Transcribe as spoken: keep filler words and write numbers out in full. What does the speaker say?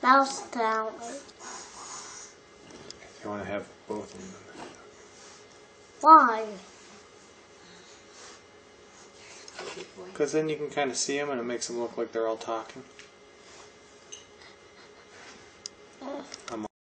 That was the down one. You want to have both of them. Why? Because then you can kind of see them and it makes them look like they're all talking.